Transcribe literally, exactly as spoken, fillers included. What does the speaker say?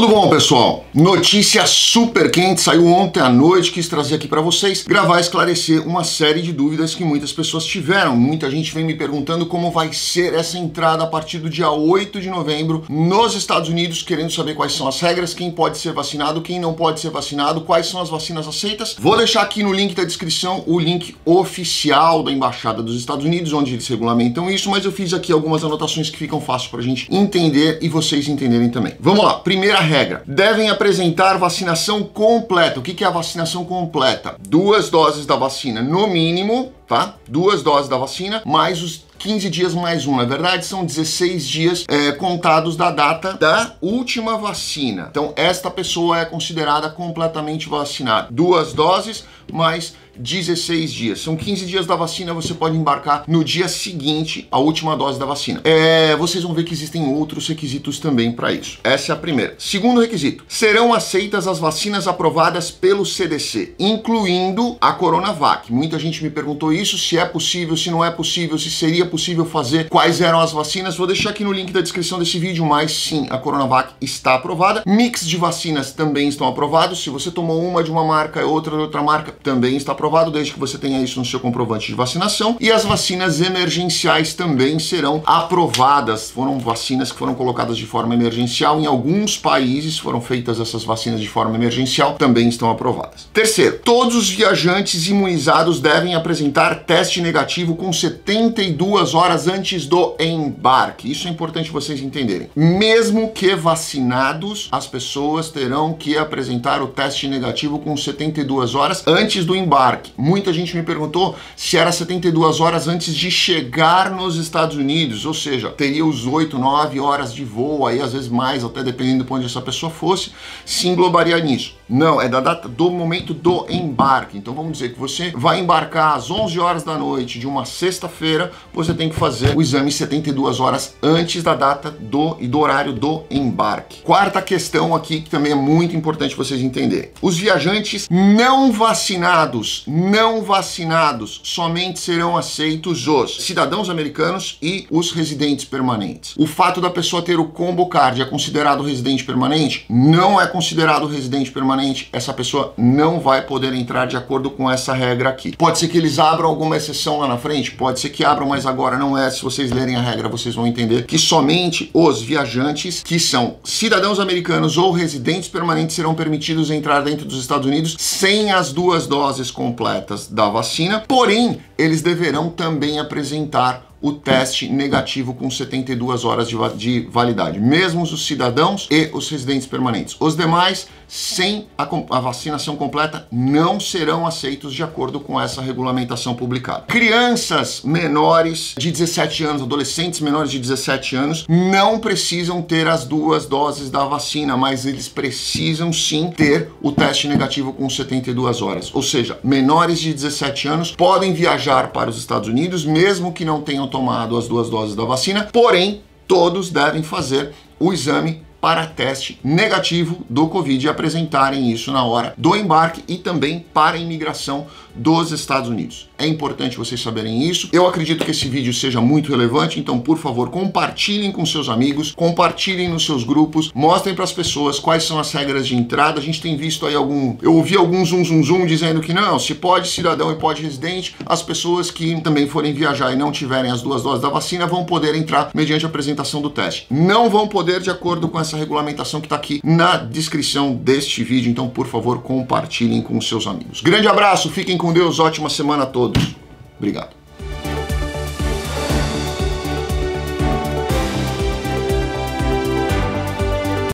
Tudo bom, pessoal? Notícia super quente, saiu ontem à noite, quis trazer aqui para vocês, gravar e esclarecer uma série de dúvidas que muitas pessoas tiveram. Muita gente vem me perguntando como vai ser essa entrada a partir do dia oito de novembro nos Estados Unidos, querendo saber quais são as regras, quem pode ser vacinado, quem não pode ser vacinado, quais são as vacinas aceitas. Vou deixar aqui no link da descrição o link oficial da Embaixada dos Estados Unidos, onde eles regulamentam isso, mas eu fiz aqui algumas anotações que ficam fáceis pra gente entender e vocês entenderem também. Vamos lá, primeira regra, devem apresentar vacinação completa. O que é a vacinação completa? Duas doses da vacina, no mínimo, tá? Duas doses da vacina, mais os quinze dias mais um, na verdade são dezesseis dias é, contados da data da última vacina. Então esta pessoa é considerada completamente vacinada. Duas doses mais dezesseis dias. São quinze dias da vacina, você pode embarcar no dia seguinte à última dose da vacina. É, vocês vão ver que existem outros requisitos também para isso. Essa é a primeira. Segundo requisito, serão aceitas as vacinas aprovadas pelo C D C, incluindo a Coronavac. Muita gente me perguntou isso, se é possível, se não é possível, se seria possível fazer, quais eram as vacinas. Vou deixar aqui no link da descrição desse vídeo, mas sim, a Coronavac está aprovada. Mix de vacinas também estão aprovados. Se você tomou uma de uma marca e outra de outra marca, também está aprovado, desde que você tenha isso no seu comprovante de vacinação. E as vacinas emergenciais também serão aprovadas. Foram vacinas que foram colocadas de forma emergencial. Em alguns países foram feitas essas vacinas de forma emergencial, também estão aprovadas. Terceiro, todos os viajantes imunizados devem apresentar teste negativo com setenta e duas horas antes do embarque. Isso é importante vocês entenderem. Mesmo que vacinados, as pessoas terão que apresentar o teste negativo com setenta e duas horas antes do embarque. Muita gente me perguntou se era setenta e duas horas antes de chegar nos Estados Unidos, ou seja, teria os oito, nove horas de voo, aí às vezes mais, até dependendo de onde essa pessoa fosse, se englobaria nisso. Não, é da data do momento do embarque. Então vamos dizer que você vai embarcar às onze horas da noite de uma sexta-feira, você tem que fazer o exame setenta e duas horas antes da data do e do horário do embarque. Quarta questão aqui, que também é muito importante vocês entenderem. Os viajantes não vacinados, não vacinados, somente serão aceitos os cidadãos americanos e os residentes permanentes. O fato da pessoa ter o combo card é considerado residente permanente? Não é considerado residente permanente. Essa pessoa não vai poder entrar de acordo com essa regra aqui. Pode ser que eles abram alguma exceção lá na frente, pode ser que abram, mas agora não é. Se vocês lerem a regra, vocês vão entender que somente os viajantes que são cidadãos americanos ou residentes permanentes serão permitidos entrar dentro dos Estados Unidos sem as duas doses completas da vacina, porém eles deverão também apresentar o teste negativo com setenta e duas horas de, va de validade, mesmo os cidadãos e os residentes permanentes. Os demais, sem a, a vacinação completa, não serão aceitos de acordo com essa regulamentação publicada. Crianças menores de dezessete anos, adolescentes menores de dezessete anos, não precisam ter as duas doses da vacina, mas eles precisam sim ter o teste negativo com setenta e duas horas. Ou seja, menores de dezessete anos podem viajar para os Estados Unidos, mesmo que não tenham tomado as duas doses da vacina, porém, todos devem fazer o exame para teste negativo do Covid e apresentarem isso na hora do embarque e também para a imigração dos Estados Unidos. É importante vocês saberem isso. Eu acredito que esse vídeo seja muito relevante, então, por favor, compartilhem com seus amigos, compartilhem nos seus grupos, mostrem para as pessoas quais são as regras de entrada. A gente tem visto aí algum... Eu ouvi algum zum, zum, zum dizendo que não, se pode cidadão e pode residente, as pessoas que também forem viajar e não tiverem as duas doses da vacina vão poder entrar mediante a apresentação do teste. Não vão poder, de acordo com essa essa regulamentação que está aqui na descrição deste vídeo, então por favor compartilhem com os seus amigos. Grande abraço, fiquem com Deus, ótima semana a todos. Obrigado.